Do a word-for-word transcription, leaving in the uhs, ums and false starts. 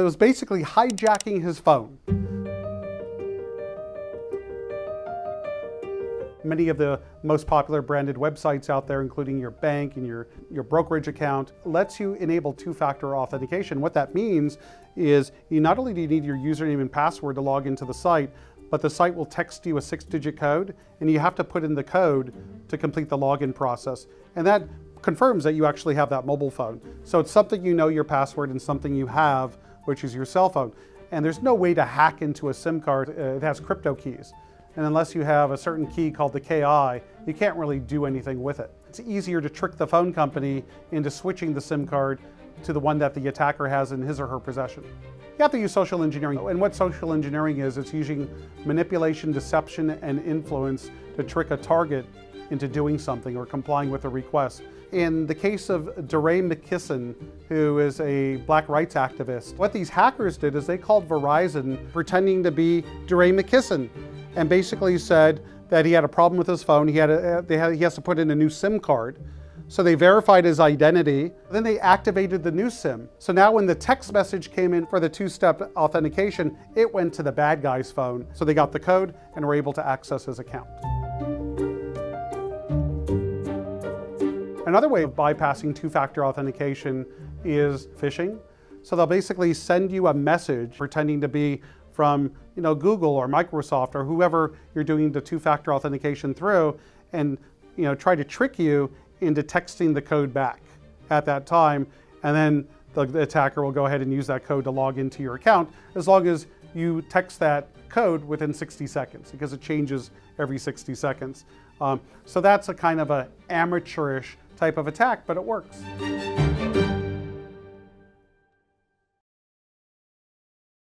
It was basically hijacking his phone. Many of the most popular branded websites out there, including your bank and your, your brokerage account, lets you enable two-factor authentication. What that means is you not only do you need your username and password to log into the site, but the site will text you a six-digit code, and you have to put in the code to complete the login process. And that confirms that you actually have that mobile phone. So it's something you know your password and something you have, which is your cell phone. And there's no way to hack into a SIM card. It has crypto keys. And unless you have a certain key called the K I, you can't really do anything with it. It's easier to trick the phone company into switching the SIM card to the one that the attacker has in his or her possession. You have to use social engineering. And what social engineering is, it's using manipulation, deception, and influence to trick a target into doing something or complying with a request. In the case of DeRay Mckesson, who is a black rights activist, what these hackers did is they called Verizon pretending to be DeRay Mckesson, and basically said that he had a problem with his phone. He had a, they had, he has to put in a new SIM card. So they verified his identity. Then they activated the new SIM. So now when the text message came in for the two-step authentication, it went to the bad guy's phone. So they got the code and were able to access his account. Another way of bypassing two-factor authentication is phishing. So they'll basically send you a message pretending to be from you know, Google or Microsoft or whoever you're doing the two-factor authentication through, and you know, try to trick you into texting the code back at that time. And then the, the attacker will go ahead and use that code to log into your account, as long as you text that code within sixty seconds, because it changes every sixty seconds. Um, so that's a kind of an amateurish type of attack, but it works.